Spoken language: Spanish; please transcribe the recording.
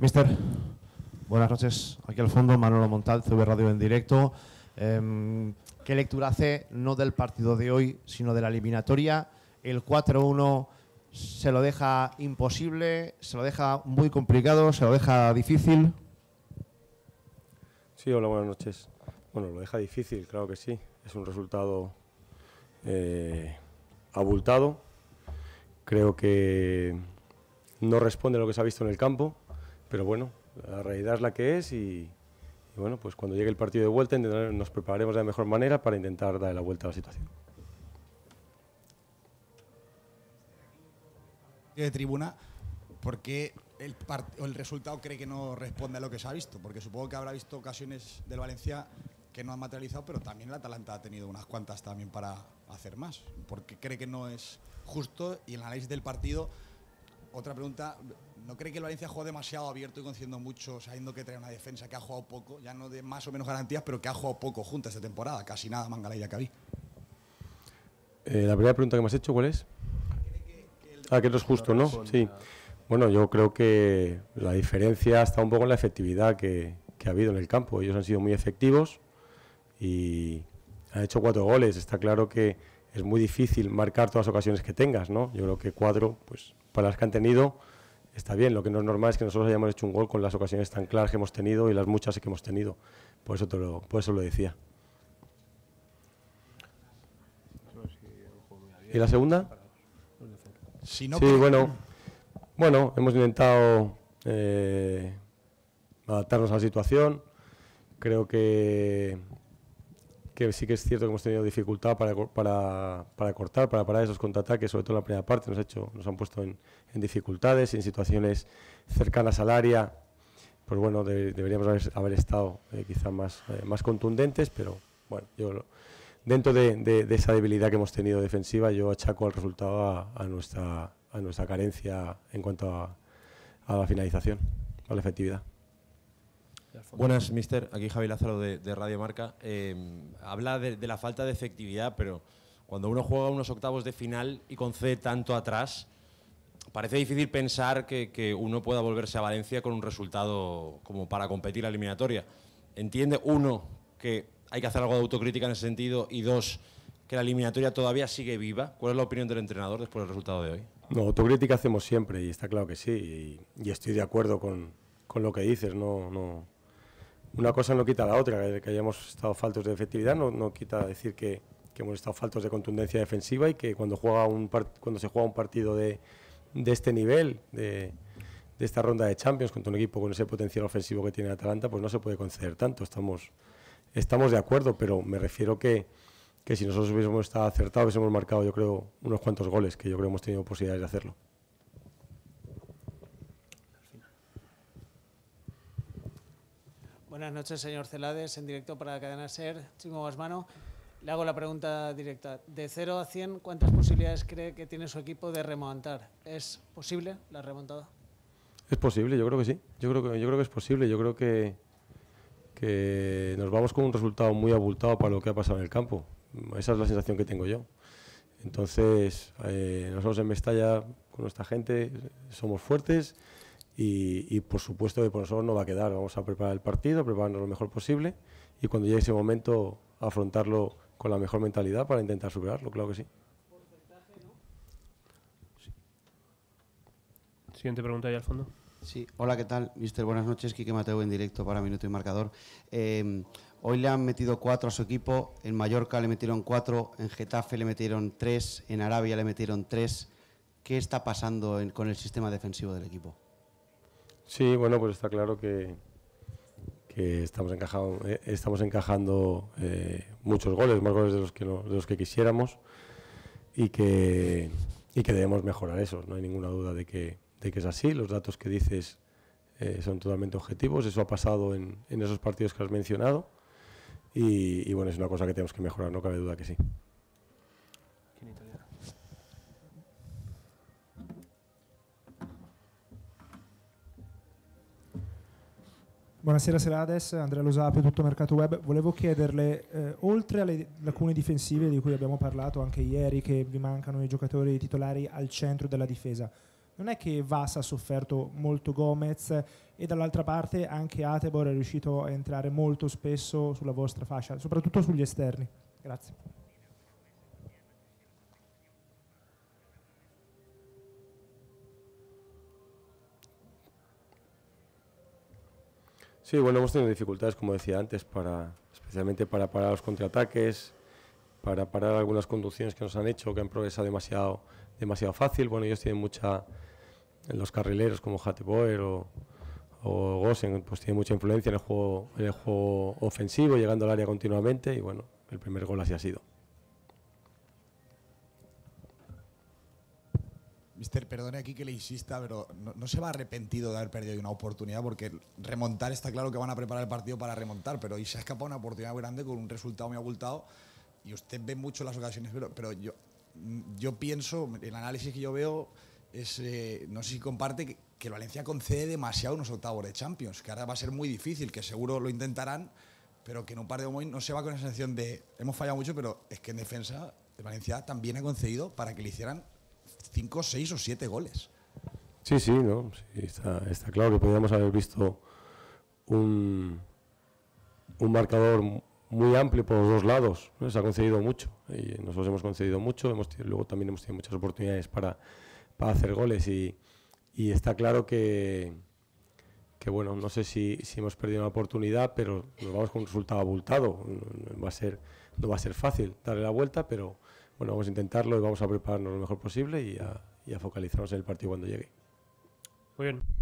Mister, buenas noches. Aquí al fondo, Manolo Montal, CV Radio en directo. ¿Qué lectura hace, no del partido de hoy, sino de la eliminatoria? El 4-1 se lo deja imposible, se lo deja muy complicado, se lo deja difícil. Sí, hola, buenas noches. Bueno, lo deja difícil, claro que sí. Es un resultado abultado. Creo que no responde a lo que se ha visto en el campo, pero bueno, la realidad es la que es y bueno, pues cuando llegue el partido de vuelta nos prepararemos de la mejor manera para intentar darle la vuelta a la situación. De tribuna, ¿por qué el resultado cree que no responde a lo que se ha visto? Porque supongo que habrá visto ocasiones del Valencia que no han materializado, pero también el Atalanta ha tenido unas cuantas también para hacer más. ¿Por qué cree que no es justo? Y en el análisis del partido, otra pregunta, ¿no cree que el Valencia ha jugado demasiado abierto y concediendo mucho, sabiendo que trae una defensa que ha jugado poco, ya no de más o menos garantías, pero que ha jugado poco junta esta temporada, casi nada Mangala y Acabí? La primera pregunta que me has hecho, ¿cuál es? Ah, que no es justo, ¿no? Sí. Bueno, yo creo que la diferencia está un poco en la efectividad que ha habido en el campo. Ellos han sido muy efectivos y han hecho 4 goles. Está claro que es muy difícil marcar todas las ocasiones que tengas, ¿no? Yo creo que 4, pues, para las que han tenido, está bien. Lo que no es normal es que nosotros hayamos hecho un gol con las ocasiones tan claras que hemos tenido y las muchas que hemos tenido. Por eso lo decía. ¿Y la segunda? Si no, sí, bueno, hemos intentado adaptarnos a la situación. Creo que sí que es cierto que hemos tenido dificultad para cortar, para parar esos contraataques, sobre todo en la primera parte. Nos han puesto en dificultades, en situaciones cercanas al área. Pues bueno, deberíamos haber estado quizá más contundentes, pero bueno, dentro de esa debilidad que hemos tenido defensiva, yo achaco al resultado a nuestra carencia en cuanto a la finalización, a la efectividad. Buenas, mister. Aquí Javi Lázaro de Radio Marca. Habla de la falta de efectividad, pero cuando uno juega unos octavos de final y concede tanto atrás, parece difícil pensar que uno pueda volverse a Valencia con un resultado como para competir la eliminatoria. ¿Entiende uno que hay que hacer algo de autocrítica en ese sentido? Y dos, que la eliminatoria todavía sigue viva. ¿Cuál es la opinión del entrenador después del resultado de hoy? No, autocrítica hacemos siempre y está claro que sí. Y estoy de acuerdo con lo que dices. No, una cosa no quita la otra. Que hayamos estado faltos de efectividad no quita decir que hemos estado faltos de contundencia defensiva y que cuando se juega un partido de este nivel, de esta ronda de Champions, contra un equipo con ese potencial ofensivo que tiene Atalanta, pues no se puede conceder tanto. Estamos de acuerdo, pero me refiero que si nosotros hubiésemos estado acertados, hubiésemos marcado, yo creo, unos cuantos goles, que yo creo hemos tenido posibilidades de hacerlo. Buenas noches, señor Celades, en directo para la cadena SER, Chimo Gasmano. Le hago la pregunta directa. De 0 a 100, ¿cuántas posibilidades cree que tiene su equipo de remontar? ¿Es posible la remontada? Es posible, yo creo que sí. Yo creo que es posible, yo creo que nos vamos con un resultado muy abultado para lo que ha pasado en el campo. Esa es la sensación que tengo yo. Entonces, nosotros en Mestalla, con nuestra gente, somos fuertes y por supuesto que por nosotros no va a quedar. Vamos a preparar el partido, prepararnos lo mejor posible y cuando llegue ese momento afrontarlo con la mejor mentalidad para intentar superarlo, claro que sí. Siguiente pregunta ahí al fondo. Sí, hola, ¿qué tal, mister? Buenas noches, Quique Mateo en directo para Minuto y Marcador. Hoy le han metido 4 a su equipo, en Mallorca le metieron 4, en Getafe le metieron 3, en Arabia le metieron 3. ¿Qué está pasando con el sistema defensivo del equipo? Sí, bueno, pues está claro que estamos encajando muchos goles, más goles de los que quisiéramos y que debemos mejorar eso, no hay ninguna duda de que es así. Los datos que dices son totalmente objetivos, eso ha pasado en esos partidos que has mencionado y bueno, es una cosa que tenemos que mejorar, no cabe duda que sí. Buonasera Celades, Andrea Losapio, Tutto Mercato Web. Volevo chiederle, oltre alle lacune difensive di cui abbiamo parlato anche ieri, che vi mancano i giocatori titolari al centro della difesa, non è che Vas ha sofferto molto Gomez e dall'altra parte anche Hatteboer è riuscito a entrare molto spesso sulla vostra fascia, soprattutto sugli esterni. Grazie. Sí, bueno, hemos tenido dificultades, como decía antes, especialmente para parar los contraataques, para parar algunas conducciones que nos han hecho, que han progresado demasiado fácil. Bueno, ellos tienen mucha, los carrileros como Hatteboer o Gossen, pues tienen mucha influencia en el juego ofensivo, llegando al área continuamente, y bueno, el primer gol así ha sido. Mister, perdone aquí que le insista, pero ¿no se va arrepentido de haber perdido una oportunidad? Porque remontar, está claro que van a preparar el partido para remontar, pero hoy se ha escapado una oportunidad grande con un resultado muy abultado. Y usted ve mucho las ocasiones, pero yo pienso, el análisis que yo veo es, no sé si comparte, que el Valencia concede demasiado unos octavos de Champions, que ahora va a ser muy difícil, que seguro lo intentarán, pero que en un par de momentos no se va con la sensación de hemos fallado mucho, pero es que en defensa el Valencia también ha concedido para que le hicieran 5, 6 o 7 goles. Sí, ¿no? Sí, está claro que podríamos haber visto un marcador muy amplio por los dos lados, ¿no? Se ha concedido mucho y nosotros hemos concedido mucho, luego también hemos tenido muchas oportunidades para hacer goles y está claro que bueno, no sé si hemos perdido una oportunidad, pero nos vamos con un resultado abultado. No va a ser fácil darle la vuelta, pero bueno, vamos a intentarlo y vamos a prepararnos lo mejor posible y a focalizarnos en el partido cuando llegue. Muy bien.